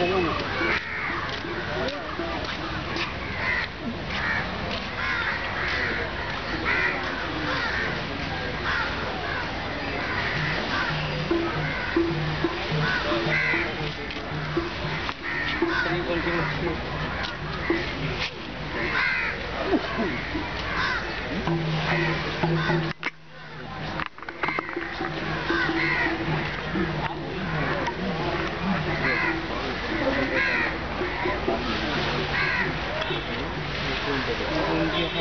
はい、よろしくお願いします。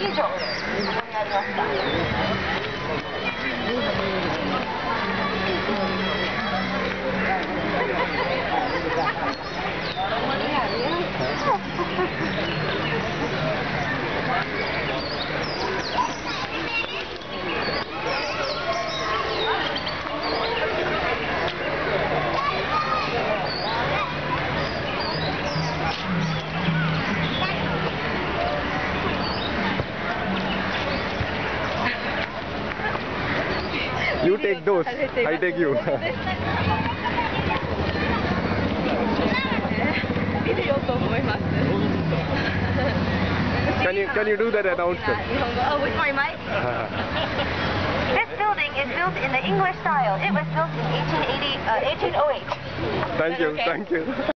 以上になりまYou take those, I take you. Can you do that announcement? Oh, with my mic? This building is built in the English style. It was built in 1808. Thank you, okay. Thank you.